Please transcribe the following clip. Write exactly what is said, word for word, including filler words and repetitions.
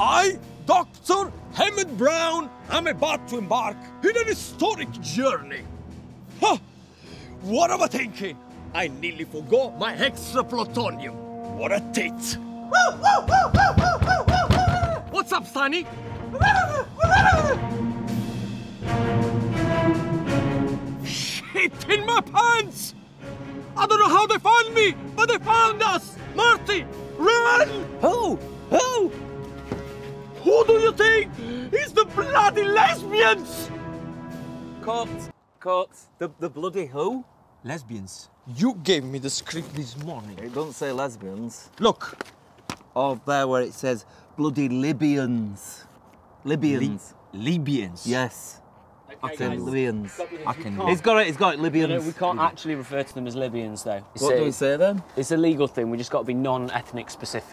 I, Doctor Hammond Brown, am about to embark in an historic journey. Huh. What am I thinking? I nearly forgot my extra plutonium. What a tit. What's up, Sunny? Shit in my pants! I don't know how they found me, but they found us! Marty, run! Oh, oh! Who do you think is the bloody lesbians? Cut, cut. The, the bloody who? Lesbians. You gave me the script this morning. It doesn't say lesbians. Look. Oh, there where it says bloody Libyans. Libyans. Li Libyans? Yes. Okay, I can, guys. Libyans. I can. He's got it, he's got it, Libyans. No, no, we can't actually refer to them as Libyans, though. What do we say, then? It's a legal thing, we just got to be non-ethnic specific.